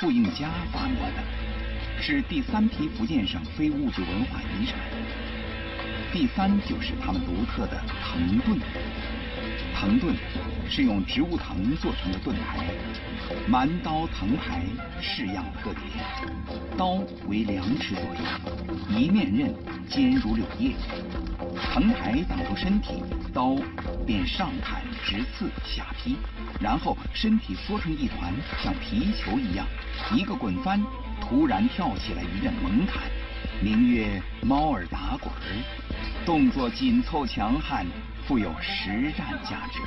顾应嘉发明的，是第三批福建省非物质文化遗产。第三就是他们独特的藤盾。藤盾是用植物藤做成的盾牌，蛮刀藤牌式样特别，刀为2尺左右，一面刃尖如柳叶，藤牌挡住身体，刀便上砍直刺下劈，然后身体缩成一团，像皮球一样，一个滚翻，突然跳起来一阵猛砍，名曰猫儿打滚儿，动作紧凑强悍，富有实战价值。